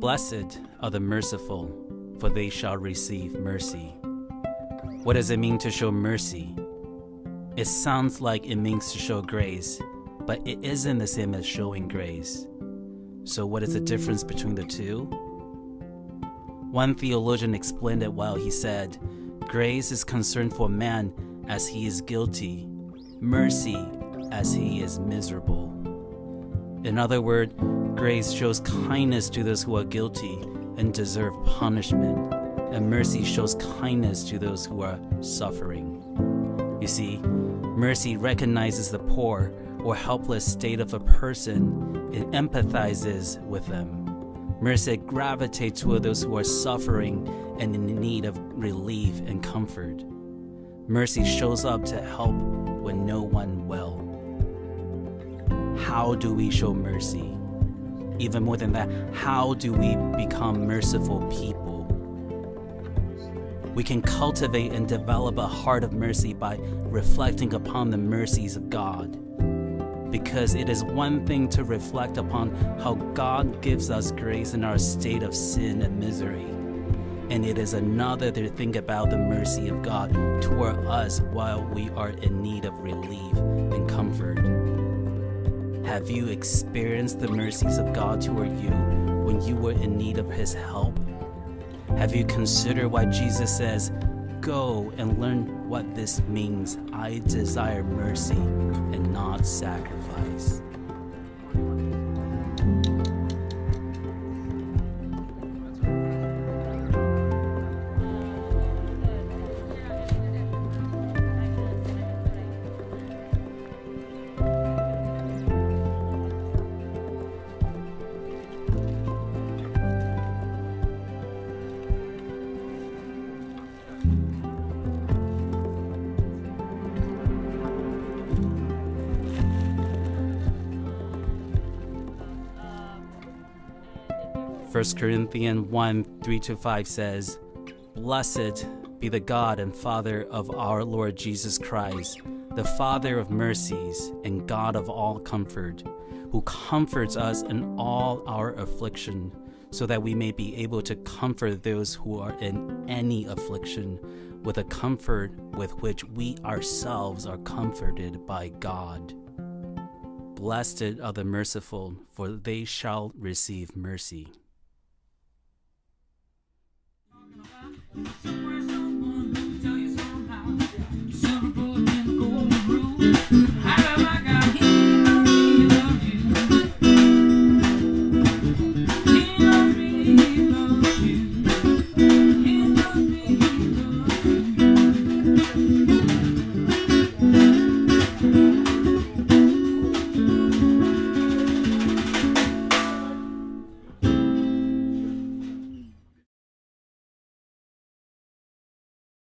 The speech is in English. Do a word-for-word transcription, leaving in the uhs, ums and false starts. Blessed are the merciful, for they shall receive mercy. What does it mean to show mercy? It sounds like it means to show grace, but it isn't the same as showing grace. So what is the difference between the two? One theologian explained it well. He said, grace is concern for man as he is guilty, mercy as he is miserable. In other words, grace shows kindness to those who are guilty and deserve punishment, and mercy shows kindness to those who are suffering. You see, mercy recognizes the poor or helpless state of a person. It empathizes with them. Mercy gravitates toward those who are suffering and in need of relief and comfort. Mercy shows up to help when no one will. How do we show mercy? Even more than that, how do we become merciful people? We can cultivate and develop a heart of mercy by reflecting upon the mercies of God. Because it is one thing to reflect upon how God gives us grace in our state of sin and misery. And it is another to think about the mercy of God toward us while we are in need of relief and comfort. Have you experienced the mercies of God toward you when you were in need of His help? Have you considered why Jesus says, "Go and learn what this means. I desire mercy and not sacrifice." First Corinthians one, three to five says, "Blessed be the God and Father of our Lord Jesus Christ, the Father of mercies and God of all comfort, who comforts us in all our affliction, so that we may be able to comfort those who are in any affliction with a comfort with which we ourselves are comforted by God. Blessed are the merciful, for they shall receive mercy." We're